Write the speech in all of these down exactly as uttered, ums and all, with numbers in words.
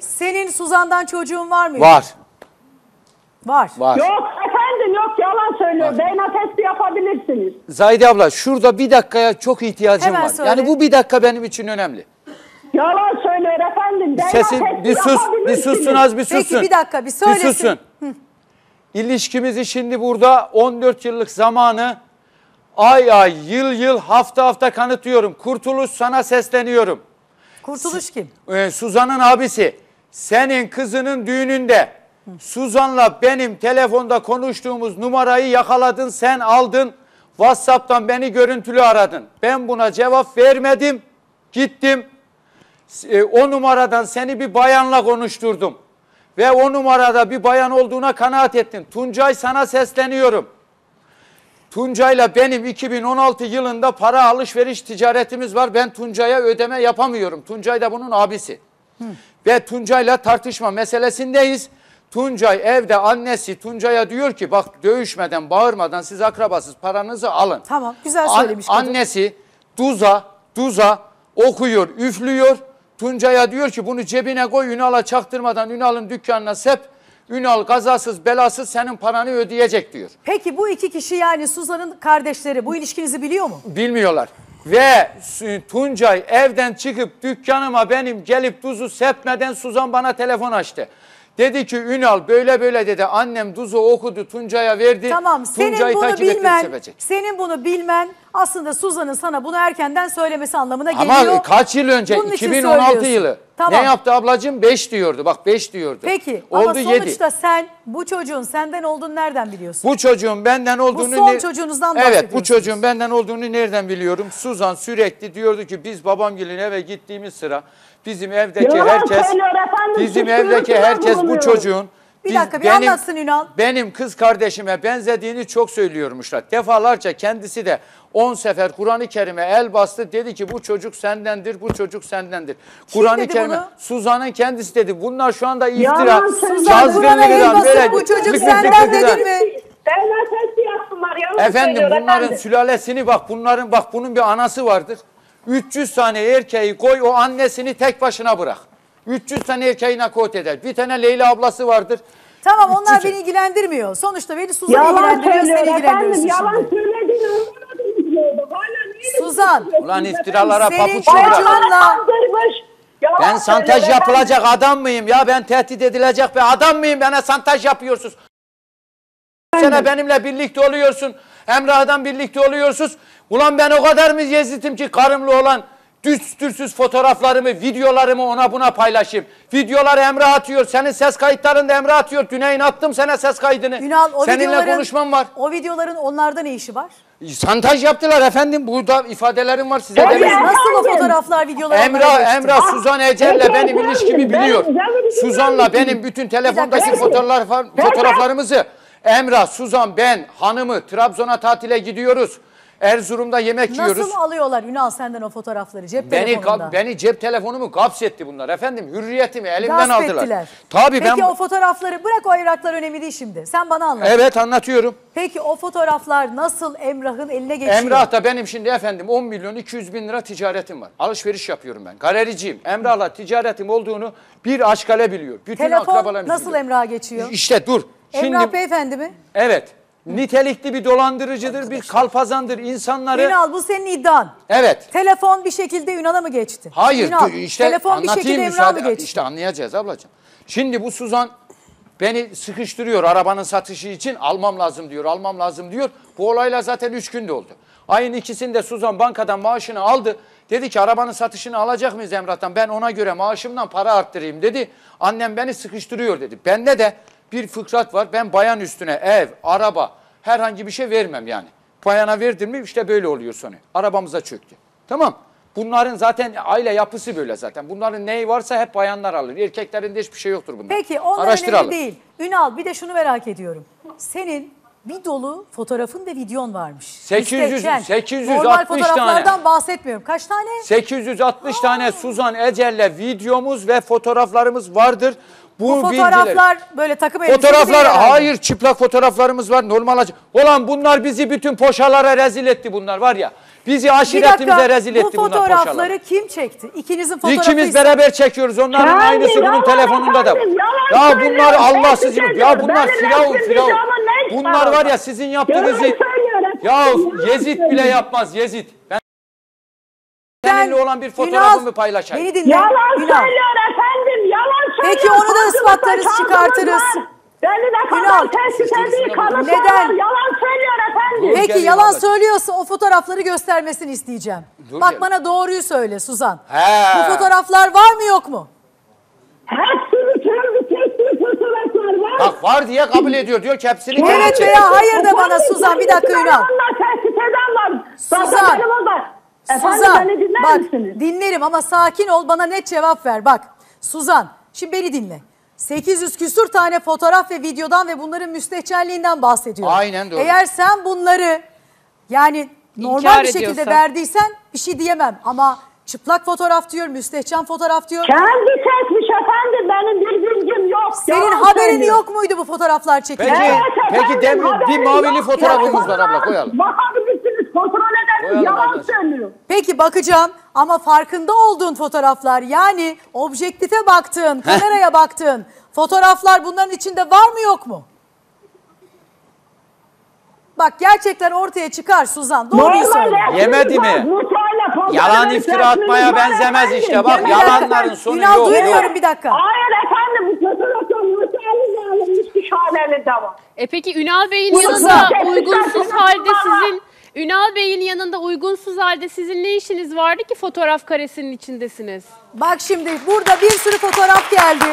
Senin Suzan'dan çocuğun var mı? Var. Var. Var. Yok efendim, yok, yalan söylüyor. Beyna testi yapabilirsiniz. Zahide abla, şurada bir dakikaya çok ihtiyacım Hemen var. Söyle. Yani bu bir dakika benim için önemli. Yalan söylüyor efendim. Beyna Sesin, testi bir sus, bir sussun az bir sussun. Peki bir dakika bir söylesin. Bir sussun. Hı. İlişkimizi şimdi burada on dört yıllık zamanı ay ay, yıl yıl, hafta hafta kanıtıyorum. Kurtuluş, sana sesleniyorum. Kurtuluş kim? Ee, Suzan'ın abisi. Senin kızının düğününde Suzan'la benim telefonda konuştuğumuz numarayı yakaladın, sen aldın. WhatsApp'tan beni görüntülü aradın. Ben buna cevap vermedim. Gittim. Ee, o numaradan seni bir bayanla konuşturdum. Ve o numarada bir bayan olduğuna kanaat ettin. Tuncay, sana sesleniyorum. Tuncay'la benim iki bin on altı yılında para alışveriş ticaretimiz var. Ben Tuncay'a ödeme yapamıyorum. Tuncay da bunun abisi. Hı. Ve Tuncay'la tartışma meselesindeyiz. Tuncay evde, annesi Tuncay'a diyor ki bak, dövüşmeden, bağırmadan siz akrabasız, paranızı alın. Tamam, güzel söylemiş. An annesi duza duza okuyor, üflüyor. Tuncay'a diyor ki bunu cebine koy, Ünal'a çaktırmadan Ünal'ın dükkanına sep. Ünal kazasız belasız senin paranı ödeyecek diyor. Peki bu iki kişi, yani Suzan'ın kardeşleri, bu ilişkinizi biliyor mu? Bilmiyorlar. Ve Tuncay evden çıkıp dükkanıma benim gelip duzu sepmeden Suzan bana telefon açtı. Dedi ki Ünal böyle böyle dedi, annem duzu okudu, Tuncay'a verdi. Tamam, senin bunu bilmen, senin bunu bilmen aslında Suzan'ın sana bunu erkenden söylemesi anlamına geliyor. Ama kaç yıl önce? Bunun iki bin on altı yılı. Tamam. Ne yaptı ablacığım? beş diyordu. Bak beş diyordu. Peki oldu, ama sonuçta yedi. Sen bu çocuğun senden olduğunu nereden biliyorsun? Bu çocuğun benden olduğunu... Bu son çocuğunuzdan bahsediyorsunuz. Evet, bu çocuğun benden olduğunu nereden biliyorum? Suzan sürekli diyordu ki biz babamgilin eve gittiğimiz sıra bizim evdeki yalan herkes... Efendim, bizim evdeki herkes bu çocuğun... Bir dakika, bir benim, anlatsın Ünal. Benim kız kardeşime benzediğini çok söylüyormuşlar. Defalarca kendisi de on sefer Kur'an-ı Kerim'e el bastı. Dedi ki bu çocuk sendendir, bu çocuk sendendir. Kur'an-ı Kerim'e Suzan'ın kendisi dedi. Bunlar şu anda iftira. Suzan Kur'an'a el bastı, bu çocuk senden dedi mi? Efendim bunların sülalesini bak, bunların bak bunun bir anası vardır. üç yüz tane erkeği koy, o annesini tek başına bırak. üç yüz tane erkeği nakot eder. Bir tane Leyla ablası vardır. Tamam, onlar beni ilgilendirmiyor. Sonuçta beni Suzan ilgilendiriyor, seni ilgilendiriyorsun. Yalan söylediğini Suzan. Ulan iftiralara papuç olacak. Ben santaj yapılacak adam mıyım ya? Ben tehdit edilecek bir adam mıyım? Bana santaj yapıyorsunuz. Sen benimle birlikte oluyorsun. Emrah'dan birlikte oluyorsunuz. Ulan ben o kadar mı yezitim ki karımla olan düstörsüz fotoğraflarımı, videolarımı ona buna paylaşayım. Videolar Emre atıyor. Senin ses kayıtlarında Emre atıyor. Güney'in attım sana ses kaydını. Ünal, o seninle videoların, konuşmam var. O videoların onlarda ne işi var? Santaj yaptılar efendim. Burada ifadelerim var size. Demiş. Nasıl o fotoğraflar, videolar? Emre, Emre, ah, Suzan Ecel'le benim ilişkimi biliyor. Suzan'la benim bütün telefondaki fotoğraflar, fotoğraflarımızı. Emre, Suzan, ben, hanımı Trabzon'a tatile gidiyoruz. Erzurum'da yemek Nasıl yiyoruz. Nasıl alıyorlar Ünal senden o fotoğrafları cep beni, telefonunda? Beni cep telefonumu kapsetti bunlar efendim. Hürriyetimi elimden gasp aldılar. Ettiler. Tabii. Peki ben... o fotoğrafları bırak, o evraklar önemli değil şimdi. Sen bana anlat. Evet, anlatıyorum. Peki o fotoğraflar nasıl Emrah'ın eline geçiyor? Emrah da benim şimdi efendim on milyon iki yüz bin lira ticaretim var. Alışveriş yapıyorum ben. Galericiyim. Emrah'la ticaretim olduğunu bir aşkale biliyor. Bütün akrabalarımız nasıl Emrah'a geçiyor? İşte dur. Şimdi... Emrah beyefendi mi? Evet. Nitelikli bir dolandırıcıdır, arkadaşlar, bir kalpazandır insanları. Ünal, bu senin iddian. Evet. Telefon bir şekilde Ünal'a mı geçti? Hayır. Ünal, işte telefon bir şekilde Ünal'a mı geçti? İşte anlayacağız ablacığım. Şimdi bu Suzan beni sıkıştırıyor arabanın satışı için, almam lazım diyor, almam lazım diyor. Bu olayla zaten üç günde oldu. Ayın ikisinde Suzan bankadan maaşını aldı. Dedi ki arabanın satışını alacak mıyız Emrah'tan? Ben ona göre maaşımdan para arttırayım dedi. Annem beni sıkıştırıyor dedi. Bende de bir fıkrat var. Ben bayan üstüne ev, araba, herhangi bir şey vermem yani. Bayana verdim mi işte böyle oluyor sonra. Arabamıza çöktü. Tamam. Bunların zaten aile yapısı böyle zaten. Bunların neyi varsa hep bayanlar alır. Erkeklerin de hiçbir şey yoktur bunlar. Peki onlar önemli değil. Ünal, bir de şunu merak ediyorum. Senin bir dolu fotoğrafın ve videon varmış. sekiz yüz, sekiz yüz altmış tane. Normal fotoğraflardan tane. bahsetmiyorum. Kaç tane? sekiz yüz altmış Aa. tane Suzan Ecel'le videomuz ve fotoğraflarımız vardır. Bu, bu fotoğraflar bilgiler. böyle takım elbise Fotoğraflar hayır çıplak fotoğraflarımız var normal. Olan bunlar bizi bütün poşalara rezil etti bunlar var ya. Bizi aşiretimize rezil bu etti bunlar poşalara. Bu fotoğrafları kim çekti? İkinizin fotoğrafı. İkimiz beraber çekiyoruz. Onların yani, aynısı bunun telefonunda da. Ya bunlar Allah sizin. Ya bunlar firavun firavun. Bunlar var ya sizin yaptığınız. Ya Yezid bile yapmaz Yezid. Ben seninle olan bir fotoğrafımı paylaşayım. Yalan söylüyor efendim. Yalan. Peki onu da ispatlarız, çıkartırız. Beni de kanal tesisleri kanıtlar. Yalan söylüyor efendim. Peki yalan söylüyorsa o fotoğrafları göstermesini isteyeceğim. Dur Bak ya. bana doğruyu söyle Suzan. He. Bu fotoğraflar var mı yok mu? Hepsini çözdü, çektiği fotoğraflar var. Bak var diye kabul ediyor. Diyor ki hepsini çekti. Evet veya hayır de bana Suzan bir dakika Ünal. Suzan. Suzan. Bak dinlerim ama sakin ol bana net cevap ver. Bak Suzan. Şimdi beni dinle. sekiz yüz küsur tane fotoğraf ve videodan ve bunların müstehcenliğinden bahsediyorum. Aynen doğru. Eğer sen bunları yani normal İnkar bir şekilde ediyorsan. verdiysen bir şey diyemem. Ama çıplak fotoğraf diyor, müstehcen fotoğraf diyor. Kendi çekmiş efendim, benim bir bilgim yok. Senin Yalan haberin söyleyeyim. yok muydu bu fotoğraflar çekilen? Peki, evet, peki Demir, bir mavili fotoğrafımız var abla koyalım. Bakabilirsiniz, kontrol edersiniz, yalan söylüyor. Peki bakacağım. Ama farkında olduğun fotoğraflar yani objektife baktığın, kameraya baktığın fotoğraflar bunların içinde var mı yok mu? Bak gerçekler ortaya çıkar Suzan. Doğruyu söyle. Yemedi mi? Yalan iftira atmaya benzemez işte bak yalanların sonu yok. Ünal duymuyorum bir dakika. Hayır efendim bu fotoğrafın mükemmel alınmış bir şahaneli devam. E peki Ünal Bey'in yanında uygunsuz halde sizin... Ünal Bey'in yanında uygunsuz halde sizin ne işiniz vardı ki fotoğraf karesinin içindesiniz? Bak şimdi burada bir sürü fotoğraf geldi.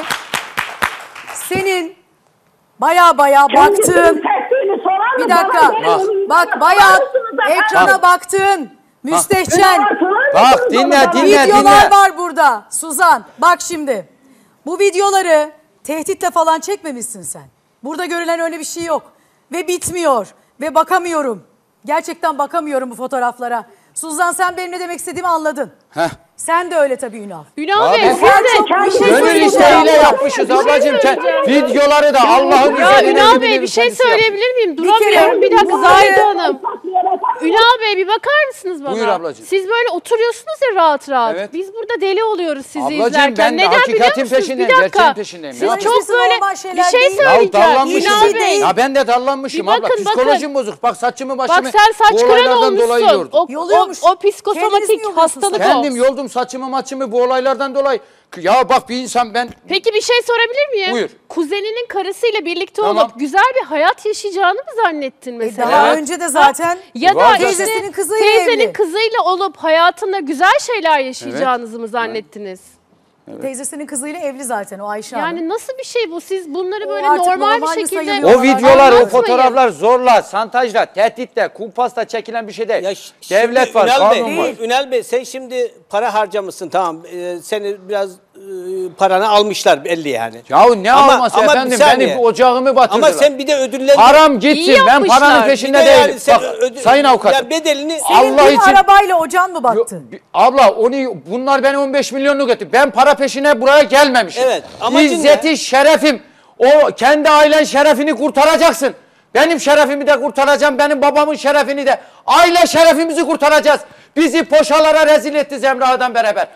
Senin baya baya baktığın... Bir dakika. Bak baya ekrana baktığın müstehcen. Bak dinle dinle. Videolar var burada Suzan. Bak şimdi bu videoları tehditle falan çekmemişsin sen. Burada görülen öyle bir şey yok. Ve bitmiyor ve bakamıyorum. Gerçekten bakamıyorum bu fotoğraflara. Suzan sen benim ne demek istediğimi anladın. Heh. Sen de öyle tabii Ünal. Ünal Bey siz de. Gönül isteğiyle yapmışız ablacığım. Videoları da Allah'ın izniyle. Ünal Bey bir şey söyleyebilir miyim? Duramıyorum bir dakika Zahide Hanım. Ünal Bey bir bakar mısınız bana? Buyur ablacığım. Siz böyle oturuyorsunuz ya rahat rahat. Evet. Biz burada deli oluyoruz sizi ablacığım, izlerken. Neden biliyor musunuz? Peşindeyim, bir dakika. Peşindeyim. Siz çok böyle bir şey söyleyeceğim. Ünal Bey. Ya ben de dallanmışım bakın, abla. Bakın. Psikolojim bozuk. Bak saçımı başımı. Bak sen saç kıran olmuşsun. O, o, o psikosomatik hastalık o. Kendim yoldum saçımı maçımı bu olaylardan dolayı. Ya bak bir insan ben... Peki bir şey sorabilir miyim? Buyur. Kuzeninin karısıyla birlikte tamam. olup güzel bir hayat yaşayacağını mı zannettin mesela? E daha evet. önce de zaten ya da teyzenin kızıyla, teyzenin kızıyla olup hayatında güzel şeyler yaşayacağınızı evet. mı zannettiniz? Evet. Teyzesinin kızıyla evli zaten o Ayşe Hanım. Yani nasıl bir şey bu? Siz bunları böyle normal, normal bir şekilde... O videolar, o fotoğraflar zorla, santajla, tehditle, kumpasla çekilen bir şey değil. Ya Devlet var, kanun var. Ünal Bey sen şimdi para harcamışsın tamam. Ee, seni biraz e, paranı almışlar belli yani. Yahu ne ama, alması ama efendim? Benim ocağımı batırdılar. Ama sen bir de ödülleri... Param gitsin. Ben paranın peşinde de değilim. Yani Bak, ödü... Sayın avukat. Ya bedelini... Senin Allah için... arabayla ocağın mı battı? Yo, abla onu, bunlar beni on beş milyonluk etti. Ben para peşine buraya gelmemişim. Evet, İzzeti, ne? şerefim. O kendi ailen şerefini kurtaracaksın. Benim şerefimi de kurtaracağım. Benim babamın şerefini de. Aile şerefimizi kurtaracağız. Bizi poşalara rezil etti Zemra'dan beraber.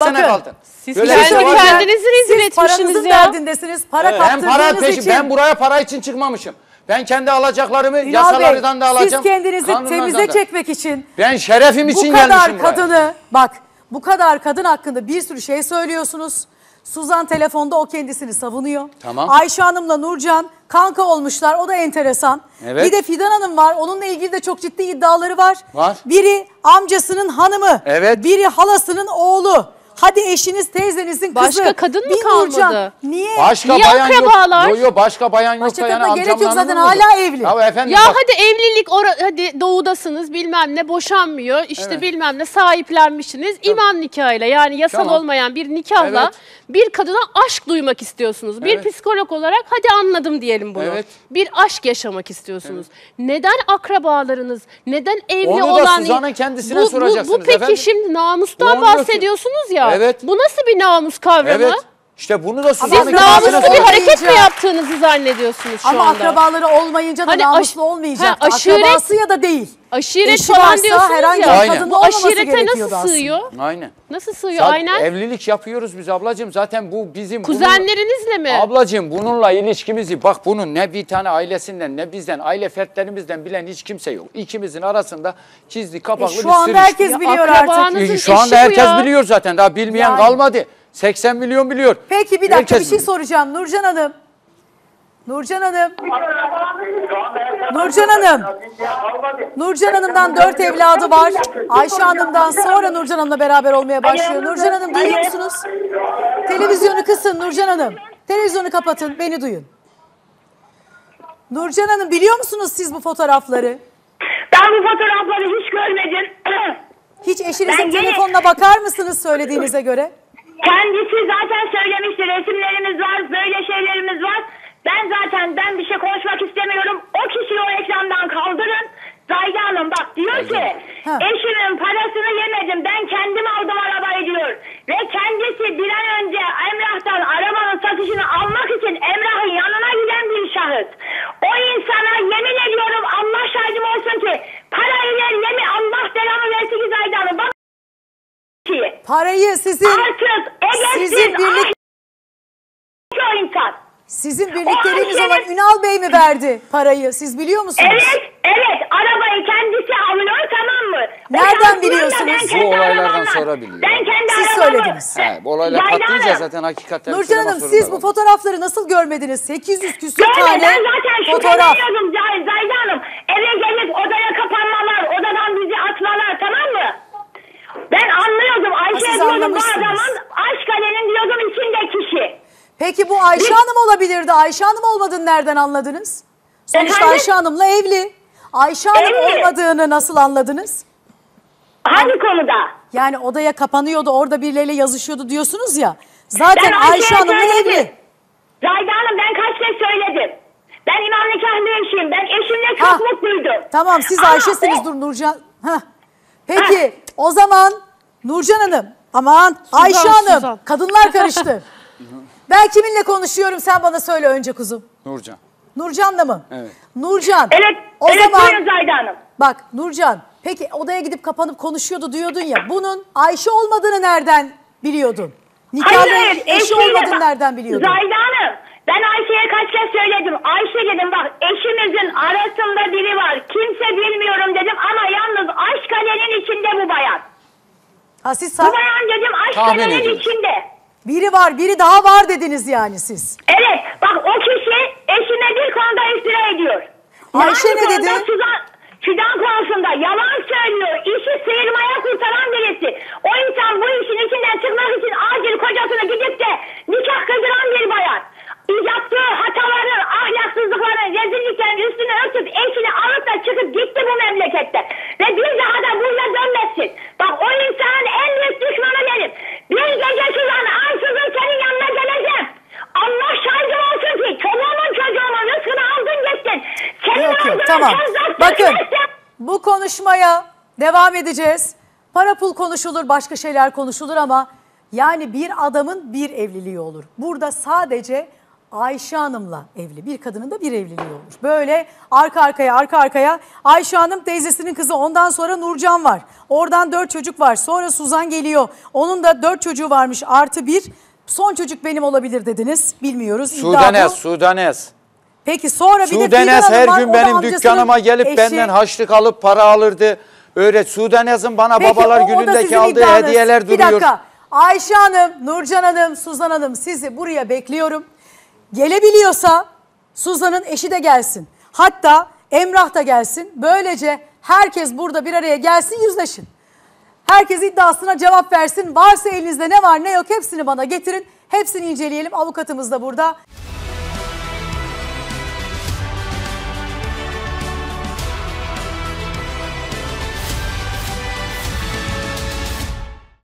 Bakın, siz kendi kendinizi rezil etmişsiniz ya. Derdindesiniz. Para evet. Ben para peşi, için. Ben buraya para için çıkmamışım. Ben kendi alacaklarımı Ünal yasalardan Bey, da alacağım. Siz kendinizi temize da. çekmek için. Ben şerefim için gelmişim buraya. Bu kadar kadını bak. Bu kadar kadın hakkında bir sürü şey söylüyorsunuz. Suzan telefonda o kendisini savunuyor. Tamam. Ayşe Hanım'la Nurcan kanka olmuşlar. O da enteresan. Evet. Bir de Fidan Hanım var. Onunla ilgili de çok ciddi iddiaları var. Var. Biri amcasının hanımı. Evet. Biri halasının oğlu. Hadi eşiniz, teyzenizin kızı. Başka kadın mı kalmadı? Nurcan, niye? Başka niye bayan akrabalar? Yok. Yok yok, başka bayan yok. Başka kadına gerek yok zaten, hala evli. Ya, efendim, ya hadi evlilik, ora, hadi doğudasınız bilmem ne, boşanmıyor işte, evet, bilmem ne, sahiplenmişsiniz. Tamam. İmam nikahıyla, yani yasal tamam olmayan bir nikahla, evet, bir kadına aşk duymak istiyorsunuz. Evet. Bir psikolog olarak hadi anladım diyelim bunu. Evet. Bir aşk yaşamak istiyorsunuz. Evet. Neden akrabalarınız, neden evli olan... Onu da olan... Suzan'ın kendisine bu, soracaksınız. Bu, bu peki efendim, şimdi namustan onu bahsediyorsunuz ya. Evet. Bu nasıl bir namus kavramı? Evet. İşte bunu da Suzan'ın kendisine soracaksınız. Siz namuslu bir hareket mi yaptığınızı zannediyorsunuz şu ama anda? Ama akrabaları olmayınca da hani namuslu olmayacak. Ha, aşiret, akrabası ya da değil. Aşiret eşi falan diyorsunuz ya. Bu aşirete nasıl sığıyor? Aslında. Aynen. Nasıl sığıyor? Zaten aynen. Evlilik yapıyoruz biz ablacığım. Zaten bu bizim... Kuzenlerinizle bununla, mi? Ablacığım bununla ilişkimizi bak, bunun ne bir tane ailesinden ne bizden, aile fertlerimizden bilen hiç kimse yok. İkimizin arasında çizdi kapaklı e, bir sürü. Şu anda herkes ya, biliyor artık. E, şu anda herkes biliyor zaten. Daha bilmeyen yani kalmadı. seksen milyon biliyor. Peki bir dakika, herkes bir şey biliyor. Soracağım Nurcan Hanım. Nurcan Hanım. Nurcan Hanım. Nurcan Hanım'dan dört evladı var. Ayşe Hanım'dan sonra Nurcan Hanım'la beraber olmaya başlıyor. Nurcan Hanım duyuyor musunuz? Televizyonu kısın Nurcan Hanım. Televizyonu kapatın, beni duyun. Nurcan Hanım, biliyor musunuz siz bu fotoğrafları? Ben bu fotoğrafları hiç görmedim. Hiç eşinizin telefonuna bakar mısınız söylediğinize göre? Kendisi zaten söylemişti, resimlerimiz var, böyle şeylerimiz var. Ben zaten ben bir şey konuşmak istemiyorum. O kişiyi o ekrandan kaldırın. Zayda Hanım bak diyor Zayda ki ha, eşimin parasını yemedim, ben kendim aldım arabayı diyor. Ve kendisi bir an önce Emrah'tan arabanın satışını almak için Emrah'ın yanına giden bir şahıs. O insana yemin ediyorum, Allah şahidim olsun ki parayı vermemi, Allah belamı versin ki Zayda Hanım. Bak ki parayı sizin artık, sizin siz, birlik o insan. Sizin birlikleriniz olan Ünal Bey mi verdi parayı? Siz biliyor musunuz? Evet, evet. Arabayı kendisi alıyor, tamam mı? Nereden biliyorsunuz? Bu olaylardan sonra biliyorum. Ben kendi siz söylediniz. He, bu olaylar patlayınca zaten hakikaten... Nurcan Hanım, siz bu fotoğrafları nasıl görmediniz? sekiz yüz küsur tane fotoğraf. Görmedim, zaten fotoğraf. Şüpheliyordum Zayda Hanım. Eve gelip odaya kapanmalar, odadan bizi atmalar, tamam mı? Ben anlıyordum. Ayşe diyordum bu adamın, aşk alenin diyordum içinde kişi. Peki bu Ayşe biz... Hanım olabilirdi. Ayşe Hanım olmadığını nereden anladınız? Sonuçta efendim? Ayşe Hanım'la evli. Ayşe Hanım evli olmadığını nasıl anladınız? Hangi konuda? Yani odaya kapanıyordu, orada birileriyle yazışıyordu diyorsunuz ya. Zaten Ayşe, Ayşe Hanım'la evli. Zayda Hanım, ben kaç kez söyledim. Ben imam nikahlı eşiyim. Ben eşimle çok ha, mutluydum. Tamam, siz Ayşe'siniz dur Nurcan. Heh. Peki ha, o zaman Nurcan Hanım, aman Suzan, Ayşe Hanım, Suzan, kadınlar karıştı. Ben kiminle konuşuyorum, sen bana söyle önce kuzum. Nurcan. Nurcan'la mı? Evet. Nurcan. Evet, o evet, zaman Zayda Hanım. Bak Nurcan, peki odaya gidip kapanıp konuşuyordu diyordun ya. Bunun Ayşe olmadığını nereden biliyordun? Nikahlı eşi olmadığını nereden biliyordun? Zayda Hanım, ben Ayşe'ye kaç kez söyledim. Ayşe dedim bak, eşimizin arasında biri var. Kimse bilmiyorum dedim ama yalnız aşk alenin içinde bu bayan. Ha, siz bu bayan dedim aşk alenin içinde. Biri var, biri daha var dediniz yani siz. Evet, bak o kişi eşime bir konuda iftira ediyor. Ayşe yani ne dedi? Sudan, Fidan konusunda yalan söylüyor, işi sıyırmaya kurtaran birisi. O insan bu işin içinden çıkmak için acil kocasına gidip de nikah kıydıran bir bayan. Yaptığı hataları, ahlaksızlıkları, rezilliklerin üstüne örtüp eşini alıp da çıkıp gitti bu memlekette. Ve bir daha da buraya dönmesin. Bak o insanın en büyük düşmanı benim. Bir gece Suzan ansızın senin yanına geleceğim. Allah şahidim olsun ki çocuğumun çocuğumun rızkını aldın gittin. Senin yok, yok, tamam. Bakın bu konuşmaya devam edeceğiz. Para pul konuşulur, başka şeyler konuşulur ama yani bir adamın bir evliliği olur. Burada sadece Ayşe Hanım'la evli. Bir kadının da bir evliliği olur. Böyle arka arkaya arka arkaya Ayşe Hanım teyzesinin kızı, ondan sonra Nurcan var. Oradan dört çocuk var. Sonra Suzan geliyor. Onun da dört çocuğu varmış artı bir. Son çocuk benim olabilir dediniz. Bilmiyoruz. Sudanez, Sudanez. Peki sonra bir de Sudanez her gün benim dükkanıma gelip eşi... benden haçlık alıp para alırdı. Öyle Sudanez'in bana peki, babalar günündeki aldığı iddianız, hediyeler duruyor. Bir dakika. Ayşe Hanım, Nurcan Hanım, Suzan Hanım, sizi buraya bekliyorum. Gelebiliyorsa Suzan'ın eşi de gelsin. Hatta Emrah da gelsin. Böylece herkes burada bir araya gelsin, yüzleşin. Herkes iddiasına cevap versin. Varsa elinizde ne var ne yok hepsini bana getirin. Hepsini inceleyelim. Avukatımız da burada.